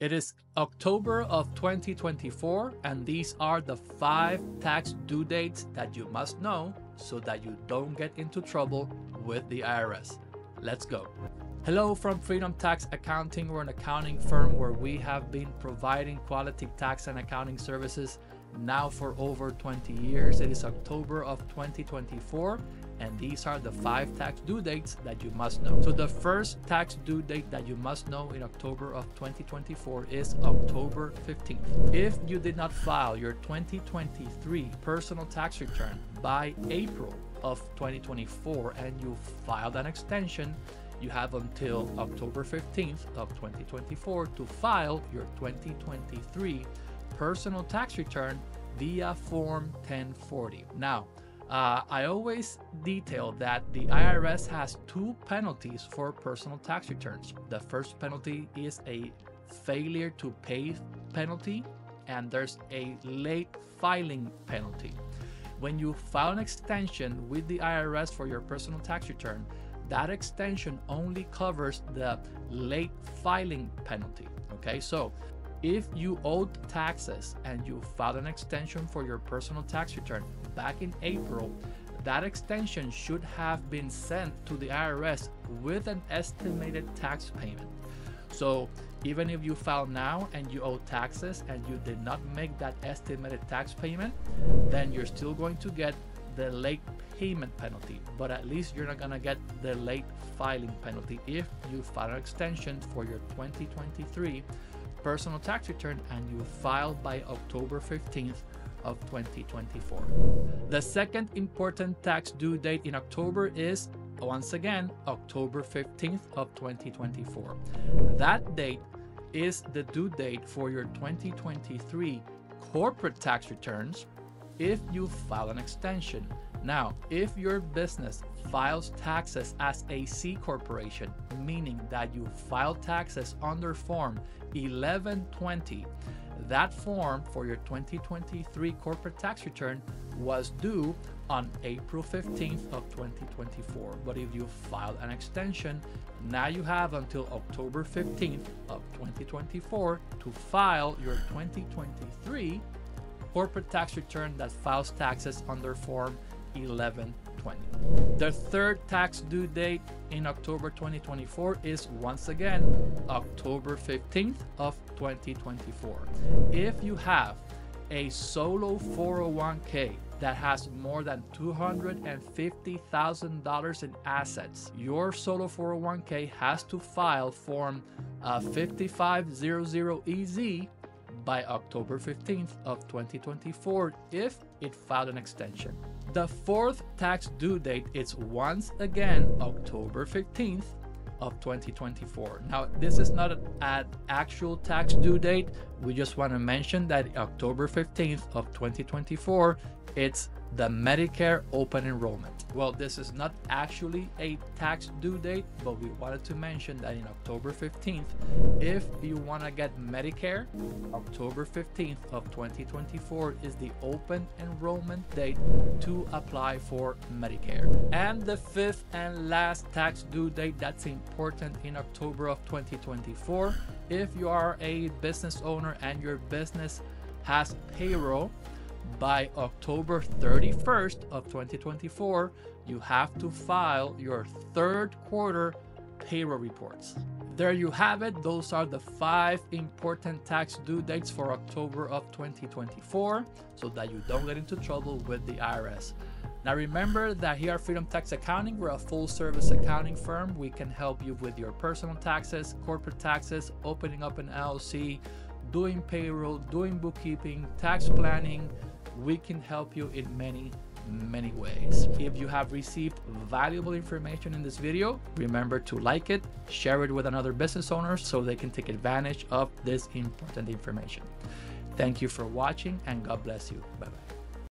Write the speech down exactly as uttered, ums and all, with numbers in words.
It is October of twenty twenty-four, and these are the five tax due dates that you must know so that you don't get into trouble with the I R S. Let's go. Hello from Freedom Tax Accounting. We're an accounting firm where we have been providing quality tax and accounting services now for over twenty years. It is October of twenty twenty-four. And these are the five tax due dates that you must know. So the first tax due date that you must know in October of twenty twenty-four is October fifteenth. If you did not file your twenty twenty-three personal tax return by April of twenty twenty-four and you filed an extension, you have until October fifteenth of twenty twenty-four to file your twenty twenty-three personal tax return via Form ten forty. Now, Uh, I always detail that the I R S has two penalties for personal tax returns. The first penalty is a failure to pay penalty, and there's a late filing penalty. When you file an extension with the I R S for your personal tax return, that extension only covers the late filing penalty. Okay, so if you owed taxes and you filed an extension for your personal tax return back in April, that extension should have been sent to the I R S with an estimated tax payment. So even if you file now and you owe taxes and you did not make that estimated tax payment, then you're still going to get the late payment penalty, but at least you're not gonna get the late filing penalty if you file an extension for your twenty twenty-three personal tax return and you filed by October fifteenth of twenty twenty-four. The second important tax due date in October is once again October fifteenth of twenty twenty-four. That date is the due date for your twenty twenty-three corporate tax returns if you file an extension. Now, if your business files taxes as a C corporation, meaning that you file taxes under Form eleven twenty, that form for your twenty twenty-three corporate tax return was due on April fifteenth of twenty twenty-four. But if you filed an extension, now you have until October fifteenth of twenty twenty-four to file your twenty twenty-three corporate tax return that files taxes under Form eleven twenty. The third tax due date in October twenty twenty-four is once again October fifteenth of twenty twenty-four. If you have a solo four oh one K that has more than two hundred fifty thousand dollars in assets, your solo four oh one K has to file Form uh, fifty-five hundred E Z by October fifteenth of twenty twenty-four if it filed an extension. The fourth tax due date is once again October fifteenth of twenty twenty-four. Now, this is not an actual tax due date. We just want to mention that October fifteenth of twenty twenty-four, it's the Medicare open enrollment. Well, this is not actually a tax due date, but we wanted to mention that in October fifteenth, if you want to get Medicare, October fifteenth of twenty twenty-four is the open enrollment date to apply for Medicare. And the fifth and last tax due date that's important in October of twenty twenty-four, if you are a business owner and your business has payroll, by October thirty-first of twenty twenty-four, you have to file your third quarter payroll reports. There you have it. Those are the five important tax due dates for October of twenty twenty-four so that you don't get into trouble with the I R S. Now remember that here at Freedom Tax Accounting, we're a full-service accounting firm. We can help you with your personal taxes, corporate taxes, opening up an L L C, doing payroll, doing bookkeeping, tax planning. We can help you in many, many ways. If you have received valuable information in this video, remember to like it, share it with another business owner so they can take advantage of this important information. Thank you for watching, and God bless you. Bye-bye.